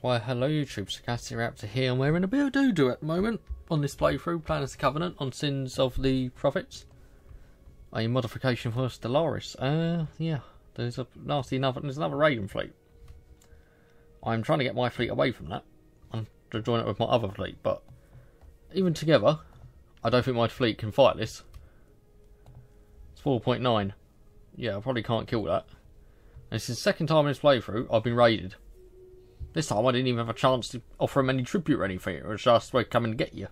Why hello YouTube, Sarcastic Raptor here, and we're in a bit of doo-doo at the moment on this playthrough, Planet of the Covenant on Sins of the Prophets. A modification for Stellaris. Yeah, there's a nasty another, there's another raiding fleet. I'm trying to get my fleet away from that. I'm to join it with my other fleet, but even together, I don't think my fleet can fight this. It's 4.9. Yeah, I probably can't kill that. And this is the second time in this playthrough I've been raided. This time I didn't even have a chance to offer him any tribute or anything. It was just, we're coming to get you.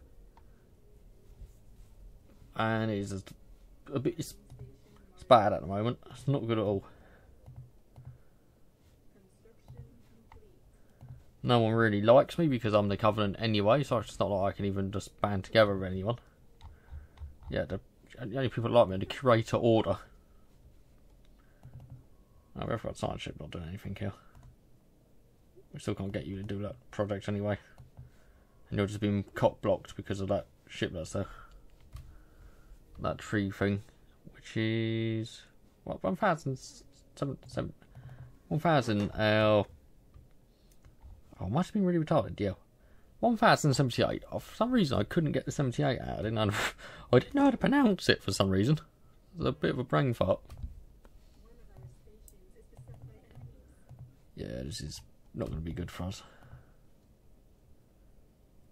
And it is a bit... It's bad at the moment. It's not good at all. No one really likes me because I'm the Covenant anyway, so it's not like I can even just band together with anyone. Yeah, the only people that like me are the Curator Order. Oh, we've got science ship not doing anything here. We still can't get you to do that project anyway. And you're just being cop blocked because of that ship that's there. That tree thing. Which is... what, 1,000... Oh, I must have been really retarded, yeah. 1,078. Oh, for some reason I couldn't get the 78 out. I didn't know how to pronounce it for some reason. It was a bit of a brain fart. Yeah, this is... not going to be good for us.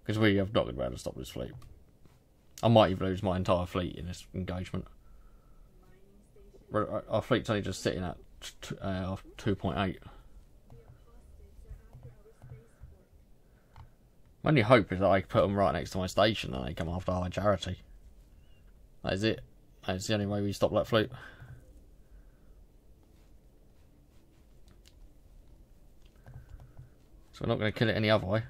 Because we have not been able to stop this fleet. I might even lose my entire fleet in this engagement. Our fleet's only just sitting at 2.8. My only hope is that I can put them right next to my station and they come after High Charity. That is it. That's the only way we stop that fleet. So we're not going to kill it any other way.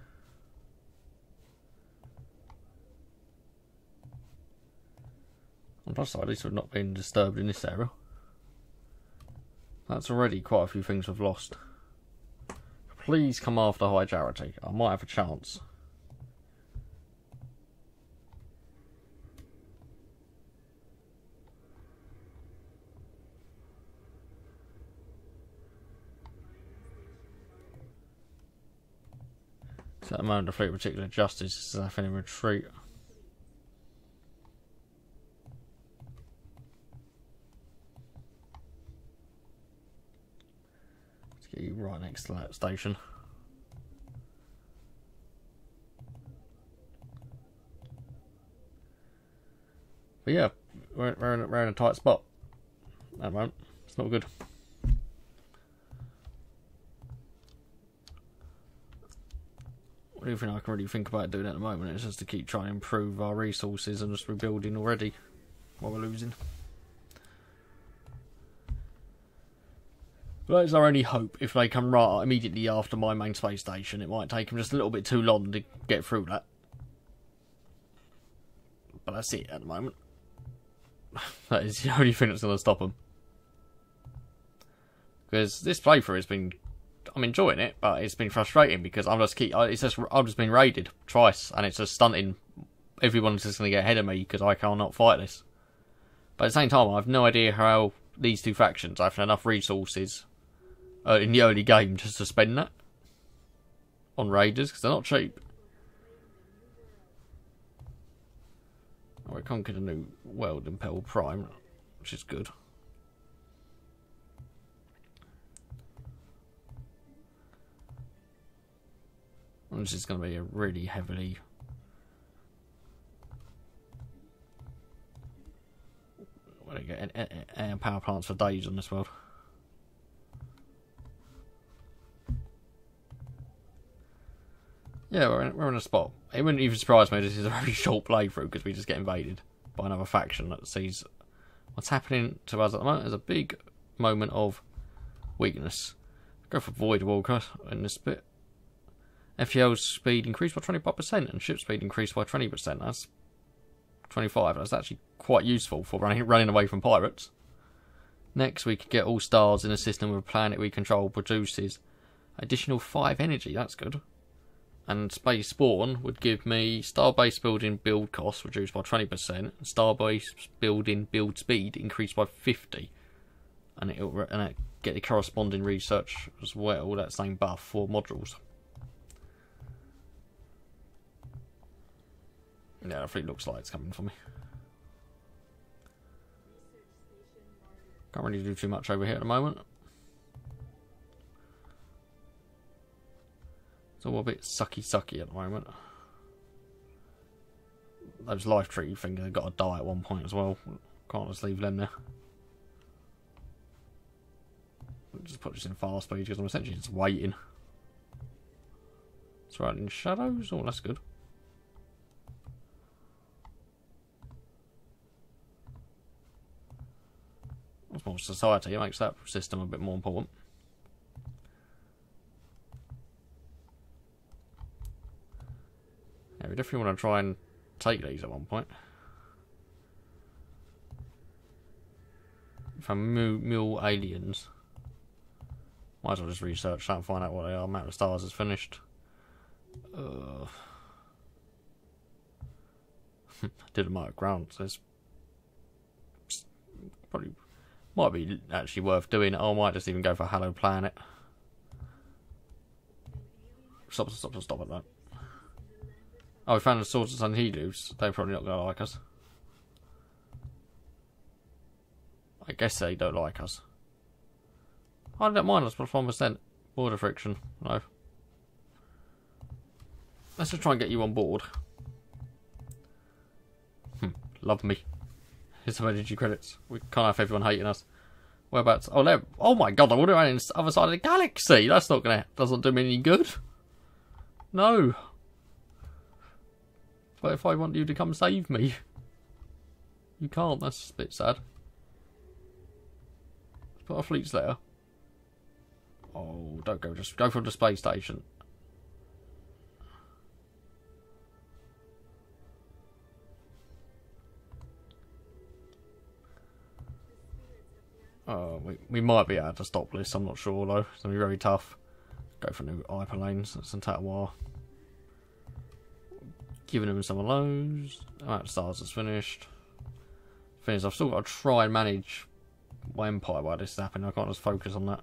On the plus side, at least we've not been disturbed in this area. That's already quite a few things we've lost. Please come after High Charity. I might have a chance. So at the moment, the fleet of particular justice is having a retreat. Let's get you right next to that station. But yeah, we're in a tight spot at the moment. It's not good. The only thing I can really think about doing at the moment is just to keep trying to improve our resources and just rebuilding already while we're losing. But that is our only hope. If they come right immediately after my main space station, it might take them just a little bit too long to get through that. But that's it at the moment. That is the only thing that's going to stop them. Because this playthrough has been... I'm enjoying it, but it's been frustrating because I've just been raided twice, and it's just stunting. Everyone's just going to get ahead of me because I cannot fight this. But at the same time, I have no idea how these two factions have enough resources in the early game just to spend that on raiders because they're not cheap. Oh, we conquered a new world in Pell Prime, which is good. This is going to be a really heavily air power plants for days on this world. Yeah, we're in a spot. It wouldn't even surprise me. This is a very short playthrough because we just get invaded by another faction that sees what's happening to us at the moment is a big moment of weakness. Go for Void Walker in this bit. FTL's speed increased by 25% and ship speed increased by 20%. That's 25. That's actually quite useful for running away from pirates. Next, we could get all stars in a system where a planet we control produces additional 5 energy. That's good. And space spawn would give me star base building build cost reduced by 20%, star base building build speed increased by 50, and it'll get the corresponding research as well. That same buff for modules. Yeah, it looks like it's coming for me. Can't really do too much over here at the moment. It's all a bit sucky at the moment. Those life tree things have got to die at one point as well. Can't just leave them there. We'll just put this in fast speed because I'm essentially just waiting. It's right in shadows. Oh, that's good. That's more society. It makes that system a bit more important. Yeah, we definitely want to try and take these at one point. If I mule aliens, might as well just research that and find out what they are. Map of Stars is finished. I did a mark ground, so it's probably might be actually worth doing. I might just even go for Halo Planet. Stop at that. Oh, we found the Swords and Helus. They're probably not going to like us. I guess they don't like us. I don't mind us, but 1% border friction. No. Let's just try and get you on board. Love me. Here's some energy credits. We can't have everyone hating us. Whereabouts? Oh, there. Oh my god, I wonder around in the other side of the galaxy. That's not gonna. Doesn't do me any good. No. But if I want you to come save me, you can't. That's a bit sad. Let's put our fleets there. Oh, don't go. Just go from the space station. Oh, we might be able to stop this, I'm not sure though. It's going to be very tough. Go for new hyperlanes, that's in Tatooine. Giving them some of those. Amount of Stars is finished. Thing is, I've still got to try and manage my empire while this is happening. I can't just focus on that.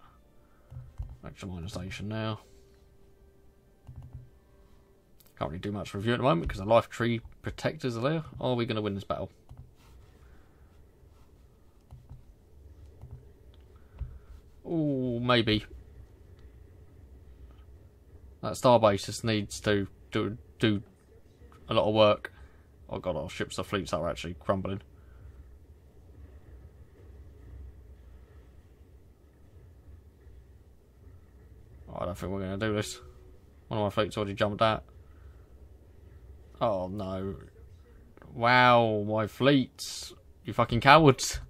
Back to minor station now. Can't really do much for review at the moment because the life tree protectors are there. Are we going to win this battle? Oh, maybe. That starbase just needs to do a lot of work. Oh god, our ships, our fleets are actually crumbling. Oh, I don't think we're going to do this. One of my fleets already jumped out. Oh no. Wow, my fleets. You fucking cowards.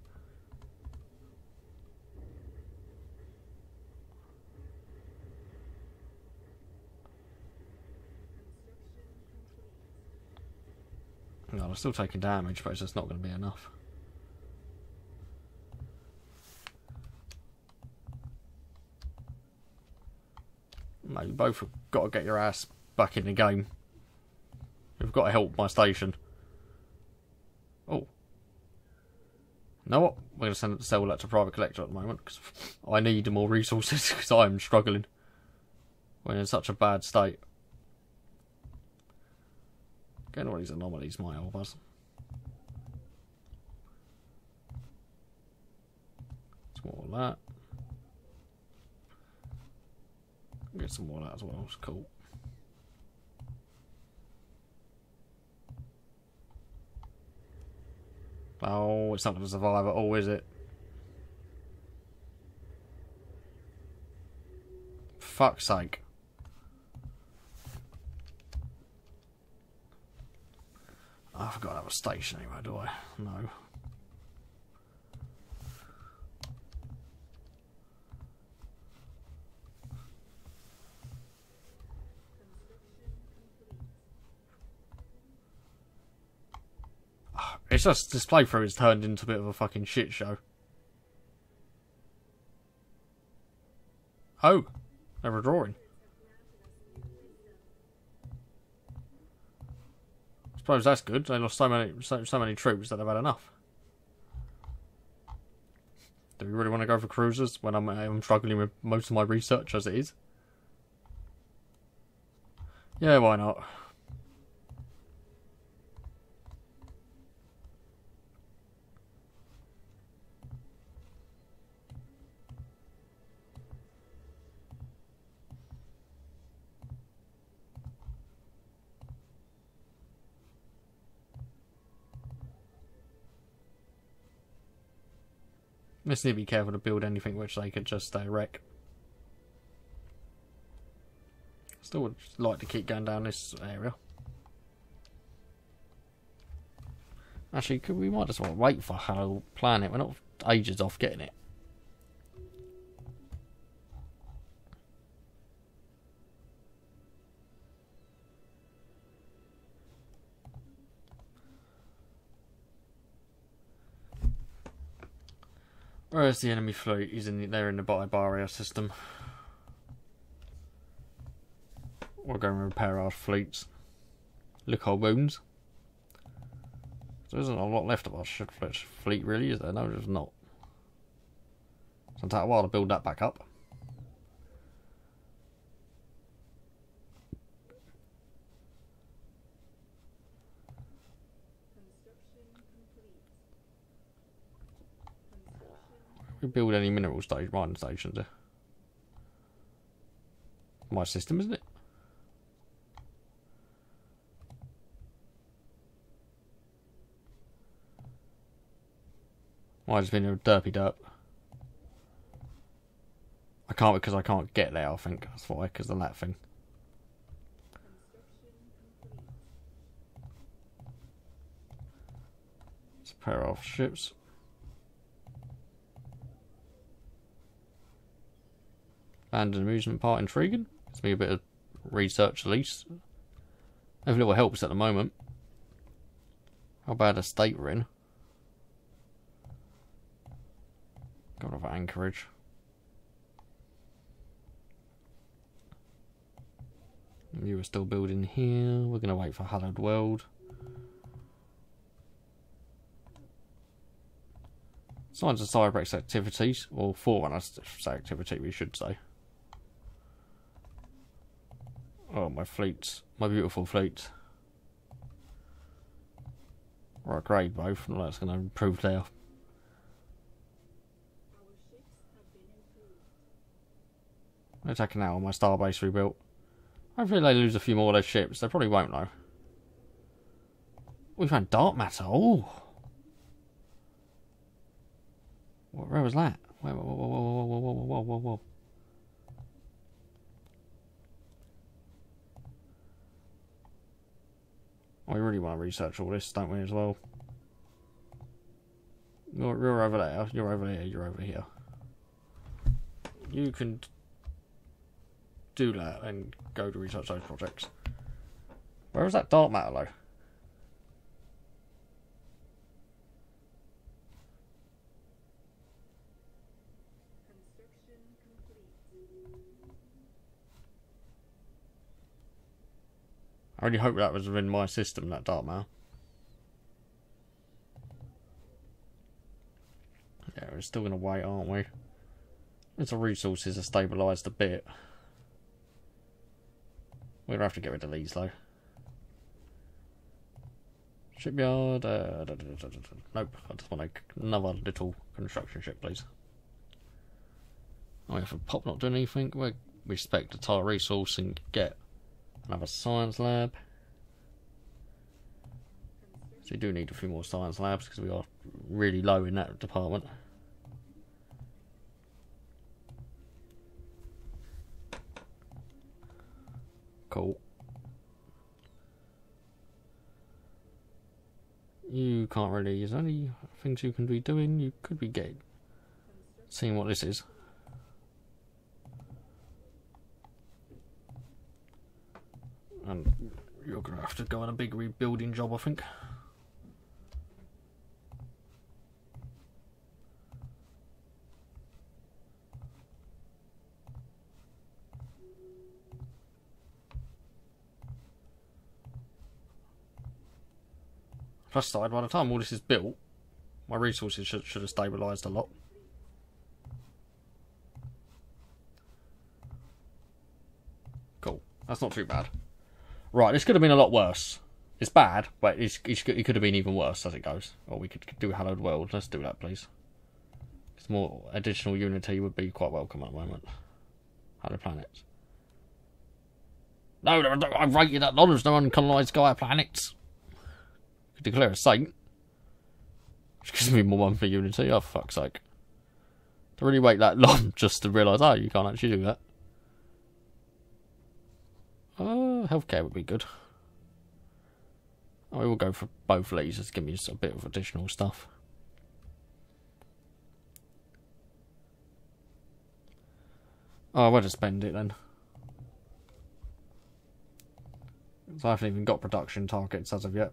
No, I'm still taking damage, but it's just not going to be enough. No, you both have got to get your ass back in the game. You've got to help my station. Oh. You know what? We're going to sell that to Private Collector at the moment, because I need more resources, because I'm struggling. We're in such a bad state. Getting all these anomalies might help us. Some more of that. Get some more of that as well, it's cool. Oh, it's not going to survive at all, is it? Fuck's sake. I forgot to have a station anyway, do I? No. It's just this playthrough has turned into a bit of a fucking shit show. Oh, they're redrawing. I suppose that's good. They lost so many troops that they've had enough. Do we really want to go for cruisers when I'm struggling with most of my research as it is? Yeah, why not? Just need to be careful to build anything which they could just wreck. Still would like to keep going down this area. Actually, we might just want to wait for Halo Planet. We're not ages off getting it. Where's the enemy fleet? He's in the, they're in the Baibari system. We're going to repair our fleets. Look our wounds. There isn't a lot left of our fleet really, is there? No, there's not. It's going to take a while to build that back up. We build any mineral stage mining stations there. My system, isn't it? Might have been a derpy derp. I can't because I can't get there, I think. That's why, because of that thing. It's a pair of ships. Land and amusement park, intriguing. Gives me a bit of research at least. Every little helps at the moment. How bad a state we're in. Got off anchorage. You were still building here. We're going to wait for Hallowed World. Signs of Cybrex activities, or Forerunner's activity, we should say. Oh, my fleets. My beautiful fleet. We're at grade both. Well, that's going to improve there. They're taking out my starbase rebuilt. Hopefully they lose a few more of those ships. They probably won't though. We found dark matter. Oh, where was that? Whoa. We really want to research all this, don't we? As well. You're over there. You're over here. You're over here. You can. Do that and go to research those projects. Where is that dark matter though? Construction complete. I really hope that was within my system, that dark matter. Yeah, we're still gonna wait, aren't we? It's the resources are stabilised a bit. We're gonna have to get rid of these though. Shipyard. Nope. I just want another little construction ship, please. Oh, yeah, for Pop not doing anything, we respect the tile resource and get another science lab. So we do need a few more science labs because we are really low in that department. Cool. You can't really. There's only things you can be doing. You could be getting, seeing what this is. And you're gonna have to go on a big rebuilding job, I think. Plus side, by the time all this is built, my resources should have stabilised a lot. Cool, that's not too bad. Right, this could have been a lot worse. It's bad, but it could have been even worse as it goes. Or we could do Hallowed World, let's do that please. It's more additional unity would be quite welcome at the moment. Hallowed Planets. No, I've rated that knowledge, no uncolonized Gaia planets. Declare a saint, which gives me more one for unity. Oh, fuck's sake. To really wait that long just to realise, oh, you can't actually do that. Healthcare would be good. I mean, we'll go for both of these, just give me just a bit of additional stuff. Oh, we'll just spend it then. So I haven't even got production targets as of yet.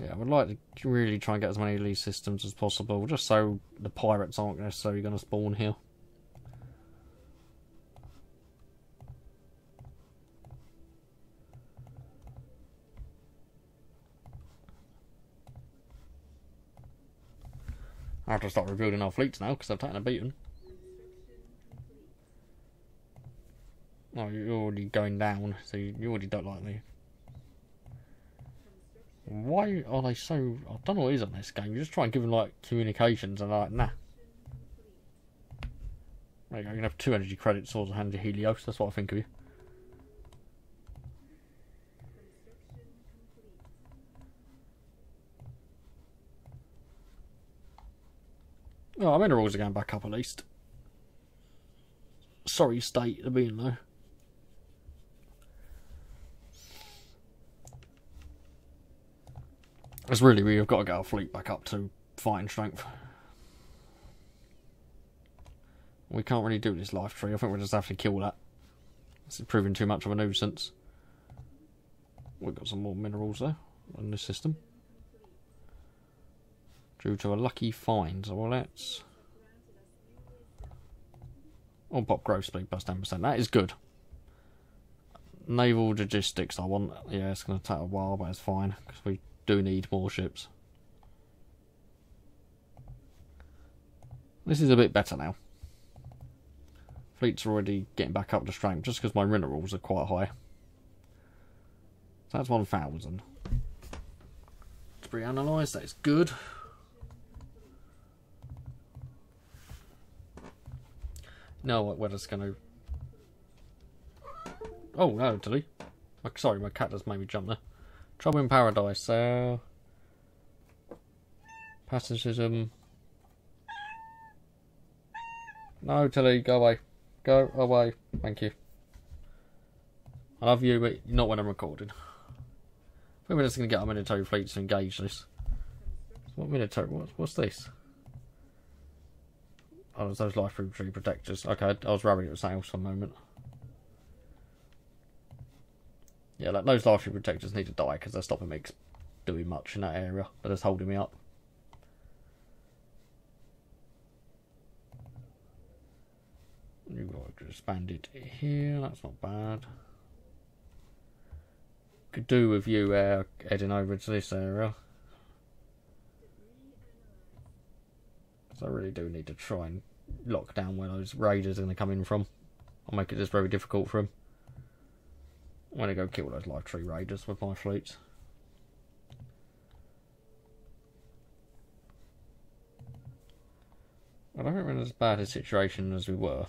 Yeah, I would like to really try and get as many of these systems as possible, just so the pirates aren't necessarily going to spawn here. I have to start rebuilding our fleets now, because I've taken a beating. Oh, you're already going down, so you already don't like me. Why are they so... I don't know what it is on this game. You just try and give them, like, communications, and they're like, nah. There you go, you're going to have 2 energy credits, Swords and Helios. That's what I think of you. Oh, I mean, the rules are going back up at least. Sorry, state, they're being low. That's really we've got to get our fleet back up to fighting strength. We can't really do this life tree. I think we'll just have to kill that. This is proving too much of a nuisance. We've got some more minerals there on this system. Due to a lucky find. So well, let's... Oh, pop growth speed plus 10%. That is good. Naval logistics I want. Yeah, it's going to take a while, but it's fine. Because we... do need more ships. This is a bit better now. Fleets are already getting back up to strength just because my minerals are quite high. That's 1,000. To be analysed, that's good. No, we're just going to... Oh, no, delete. Sorry, my cat just made me jump there. Trouble in Paradise, so... Pacifism... No, Tilly, go away. Go away. Thank you. I love you, but not when I'm recording. I think we're just going to get our military fleet to engage this. What military? What's this? Oh, it's those life room tree protectors. Okay, I was rubbing it with something else for a moment. Yeah, like those life protectors need to die because they're stopping me doing much in that area. They're just holding me up. You've got to expand it here. That's not bad. Could do with you heading over to this area. So I really do need to try and lock down where those raiders are going to come in from. I'll make it just very difficult for them. I'm going to go kill those live tree raiders with my fleets. I don't think we're in as bad a situation as we were.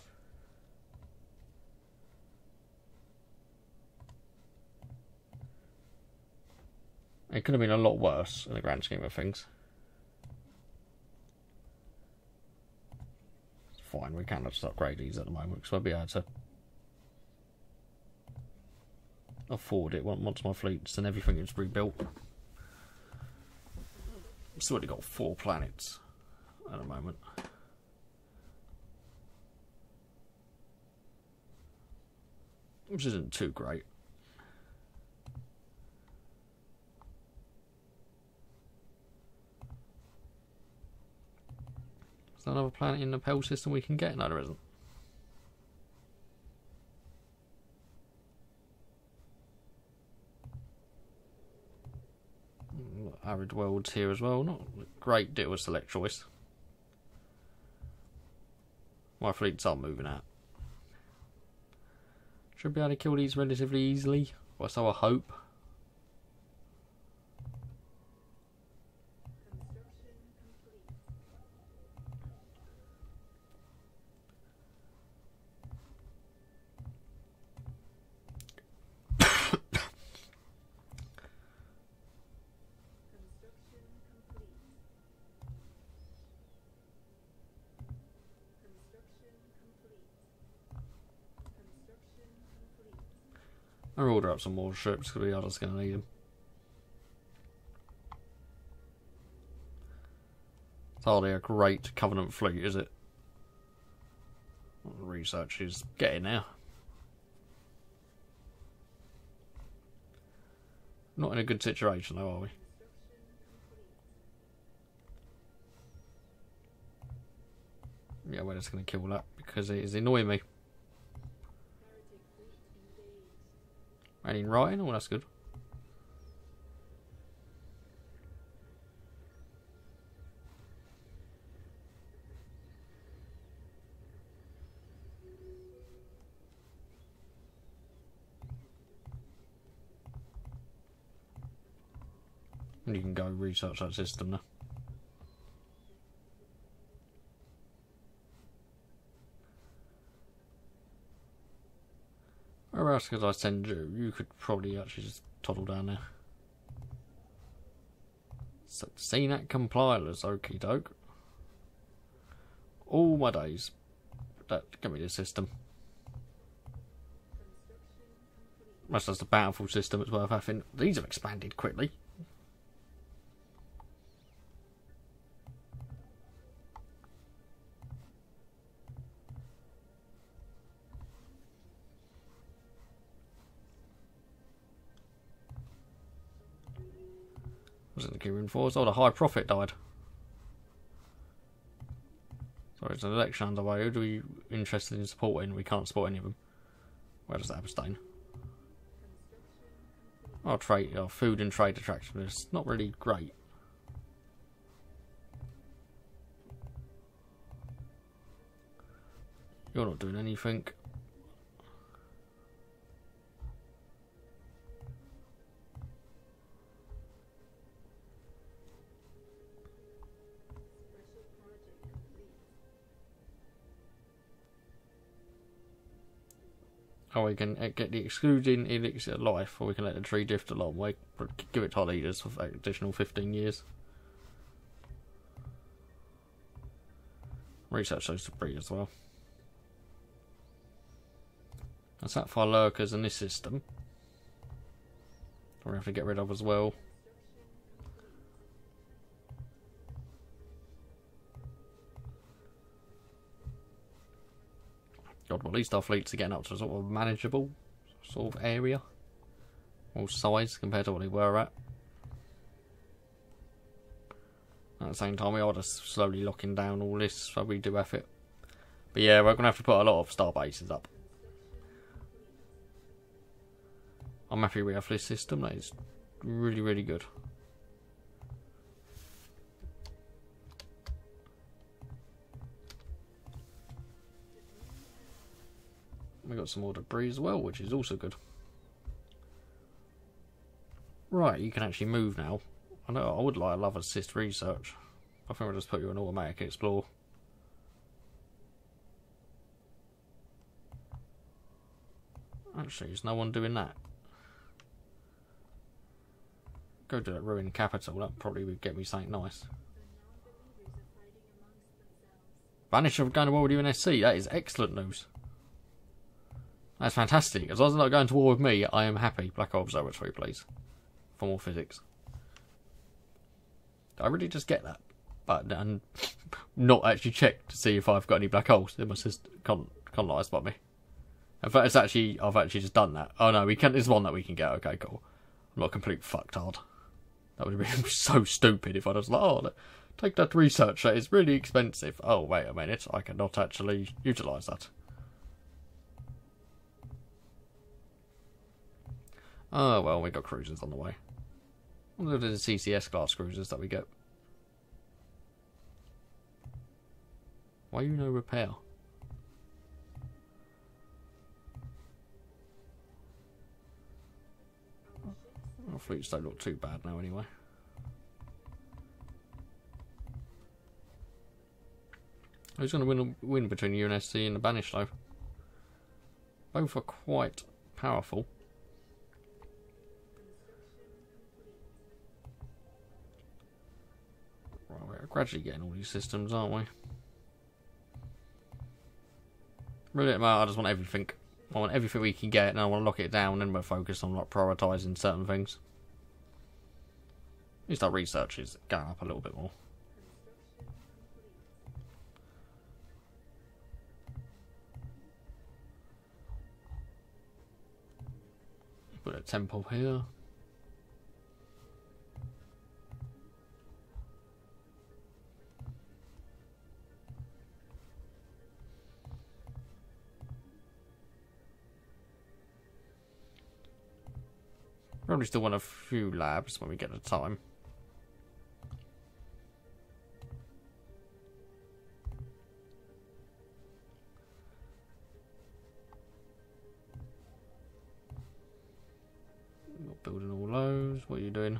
It could have been a lot worse in the grand scheme of things. It's fine, we can't just upgrade these at the moment because we'll be able to afford it once my fleets and everything is rebuilt. I've still already got 4 planets at the moment. Which isn't too great. Is there another planet in the Pell system we can get? No, there isn't. Arid worlds here as well, not a great deal of select choice. My fleets are moving out. Should be able to kill these relatively easily, or so I hope. I'll order up some more ships because we are just going to need them. It's hardly a great Covenant fleet, is it? What research is getting now. Not in a good situation though, are we? Yeah, we're just going to kill that because it is annoying me. And in writing? Oh, that's good. And you can go research that system now. Where else could I send you? You could probably actually just toddle down there. CNAT compilers, okie doke. All my days. That, give me the system. That's just a powerful system, it's worth having. These have expanded quickly. Wasn't the key reinforced? Oh, the High Prophet died. Sorry, it's an election underway. Who do we interested in supporting? We can't support any of them. Where does that abstain? Our trade, our food and trade attractiveness, not really great. You're not doing anything. Oh, we can get the excluding elixir life, or we can let the tree drift along. We give it to our leaders for an additional 15 years. Research those debris as well. That's that for our lurkers in this system. We have to get rid of as well. God, well, at least our fleets are getting up to a sort of manageable sort of area or size compared to what they were at. At the same time, we are just slowly locking down all this, so we do have it. But yeah, we're going to have to put a lot of star bases up. I'm happy we have this system. That is really, really good. We got some more debris as well, which is also good. Right, you can actually move now. I know I would like to love assist research. I think we'll just put you in automatic explore. Actually, there's no one doing that. Go do that ruined capital. That probably would get me something nice. Banished of going to war with UNSC. That is excellent news. That's fantastic. As long as they're not going to war with me, I am happy. Black Hole Observatory, please. For more physics. I really just get that. But, and not actually check to see if I've got any black holes. They must just can't lie about me. In fact, it's actually, I've actually just done that. Oh no, we can't, there's one that we can get. Okay, cool. I'm not complete fucktard. That would have been so stupid if I was like, oh, take that research. It's really expensive. Oh, wait a minute. I cannot actually utilise that. Oh, well, we got cruisers on the way. I wonder if there's the CCS class cruisers that we get. Why you no repair? Our fleets don't look too bad now, anyway. Who's going to win between the UNSC and the Banished, though? Both are quite powerful. We're gradually getting all these systems, aren't we? Really, I just want everything. I want everything we can get, and I want to lock it down, and we're focused on like prioritising certain things. At least our research is going up a little bit more. Put a temple here. Probably still want a few labs when we get the time. Not building all those. What are you doing?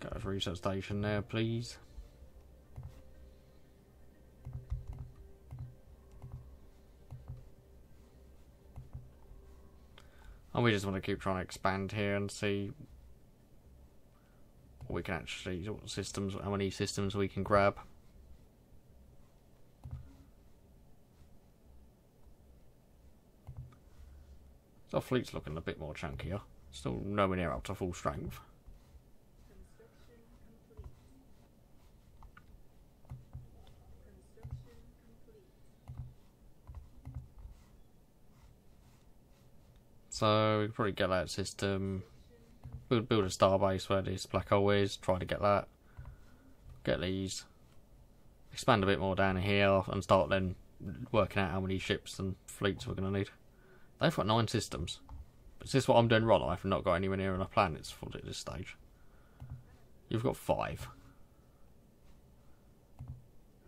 Got a research station there, please. And we just want to keep trying to expand here and see what we can actually, what systems, how many systems we can grab. So our fleet's looking a bit more chunkier. Still nowhere near up to full strength. So we can probably get that system, build a starbase where this black hole is, try to get that, get these, expand a bit more down here and start then working out how many ships and fleets we're going to need. They've got 9 systems. Is this what I'm doing wrong? I've not got anywhere near enough planets for at this stage. You've got 5.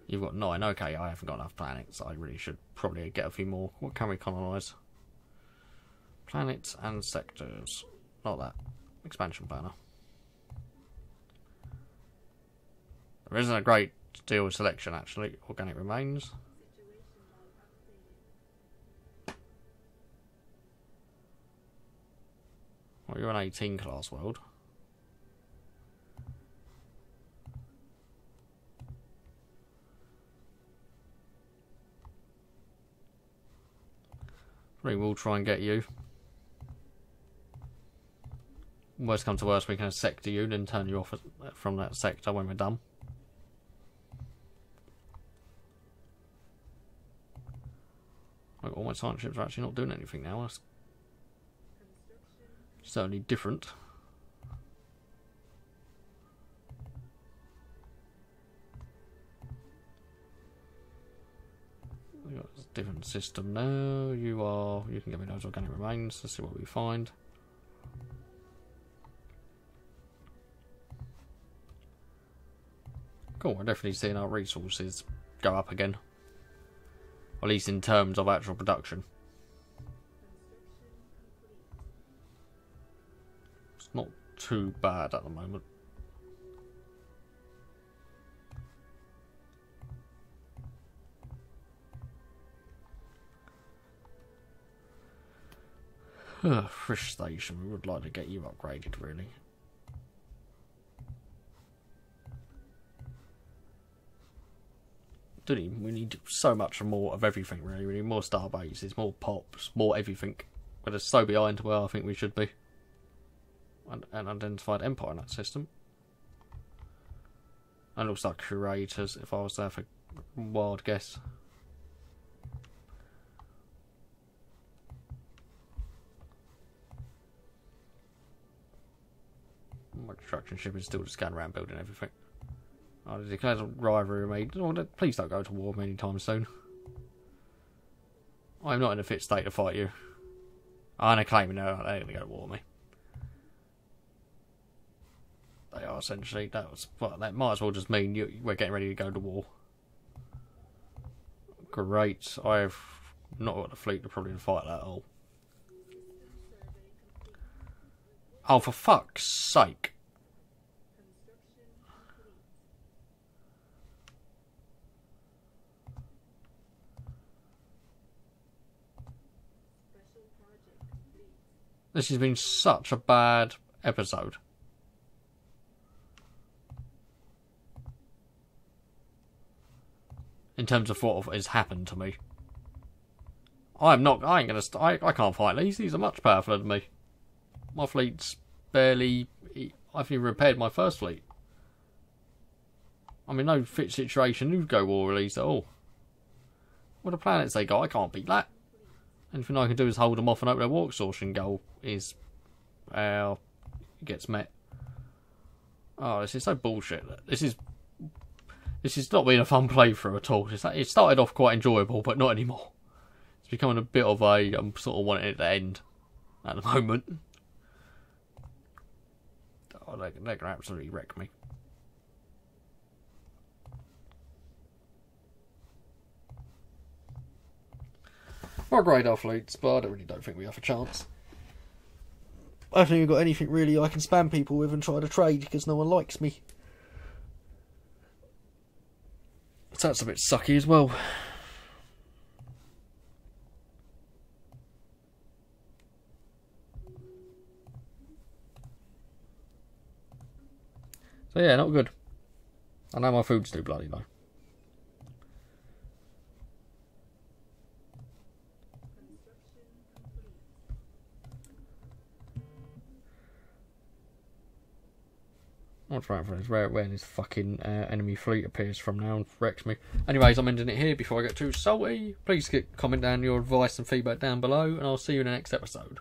You've got 9. Okay, I haven't got enough planets. I really should probably get a few more. What can we colonise? Planets and sectors. Not that. Expansion banner. There isn't a great deal with selection actually. Organic remains. Well, you're an 18 class world. Probably will try and get you. Worst comes to worst, we can sector you, then turn you off from that sector when we're done. All my science ships are actually not doing anything now. That's certainly different. We've got a different system now. You can give me those organic remains. Let's see what we find. Cool, we're definitely seeing our resources go up again. At least in terms of actual production. It's not too bad at the moment. Fresh station, we would like to get you upgraded really. We need so much more of everything really. We need more star bases, more pops, more everything. But it's so behind where I think we should be. An unidentified empire in that system. And also curators, if I was there for a wild guess. My construction ship is still just going around building everything. I declared a rivalry made. Oh, please don't go to war many times soon. I'm not in a fit state to fight you. I'm not claiming they're going to go to war with me. They are essentially. That might as well just mean we're getting ready to go to war. Great. I've not got the fleet to probably fight that at all. Oh, for fuck's sake. This has been such a bad episode. In terms of what has happened to me. I'm not. I ain't gonna. I can't fight these. These are much powerful than me. My fleet's barely. I've even repaired my first fleet. I'm in no fit situation to go war with these at all. What the planets they got? I can't beat that. Anything I can do is hold them off and hope their war exhaustion goal is gets met. Oh, this is so bullshit. This is not being a fun playthrough at all. It started off quite enjoyable, but not anymore. It's becoming a bit of a I'm sort of wanting it to end at the moment. Oh, they're gonna absolutely wreck me. We'll upgrade our fleets, but I really don't think we have a chance. I don't think we've got anything really I can spam people with and try to trade because no one likes me. So that's a bit sucky as well. So yeah, not good. I know my food's too bloody though. I'm trying for this rare when his fucking enemy fleet appears from now and wrecks me. Anyways, I'm ending it here before I get too salty. Please comment down your advice and feedback down below, and I'll see you in the next episode.